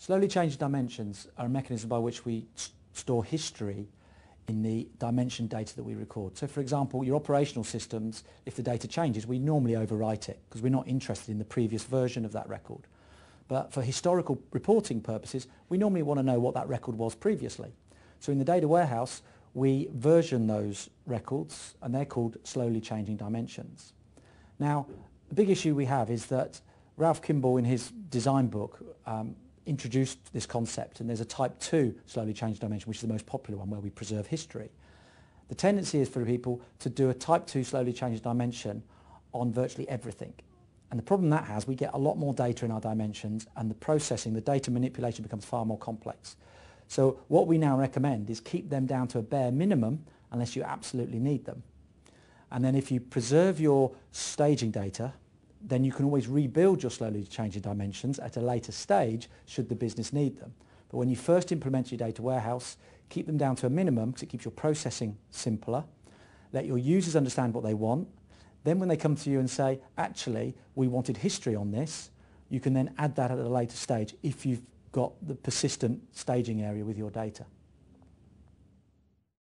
Slowly changed dimensions are a mechanism by which we store history in the dimension data that we record. So for example, your operational systems, if the data changes, we normally overwrite it because we're not interested in the previous version of that record. But for historical reporting purposes, we normally want to know what that record was previously. So in the data warehouse, we version those records, and they're called slowly changing dimensions. Now, the big issue we have is that Ralph Kimball, in his design book, introduced this concept, and there's a type 2 slowly changing dimension, which is the most popular one, where we preserve history. The tendency is for people to do a type 2 slowly changing dimension on virtually everything. And the problem that has, we get a lot more data in our dimensions, and the processing, the data manipulation becomes far more complex. So what we now recommend is keep them down to a bare minimum unless you absolutely need them. And then if you preserve your staging data, then you can always rebuild your slowly changing dimensions at a later stage should the business need them. But when you first implement your data warehouse, keep them down to a minimum because it keeps your processing simpler. Let your users understand what they want. Then when they come to you and say, actually, we wanted history on this, you can then add that at a later stage if you've got the persistent staging area with your data.